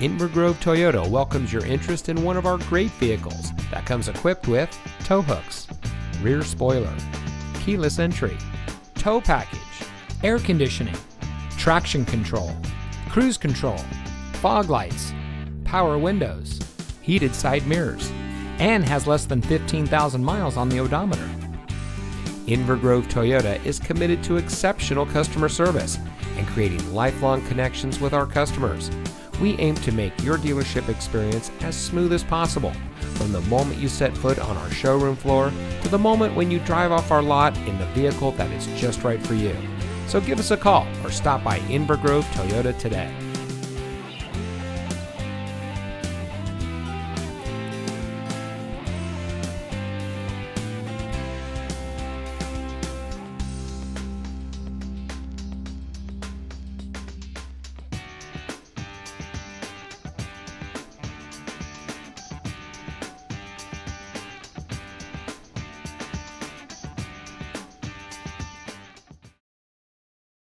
Inver Grove Toyota welcomes your interest in one of our great vehicles that comes equipped with tow hooks, rear spoiler, keyless entry, tow package, air conditioning, traction control, cruise control, fog lights, power windows, heated side mirrors, and has less than 15,000 miles on the odometer. Inver Grove Toyota is committed to exceptional customer service and creating lifelong connections with our customers. We aim to make your dealership experience as smooth as possible, from the moment you set foot on our showroom floor to the moment when you drive off our lot in the vehicle that is just right for you. So give us a call or stop by Inver Grove Toyota today.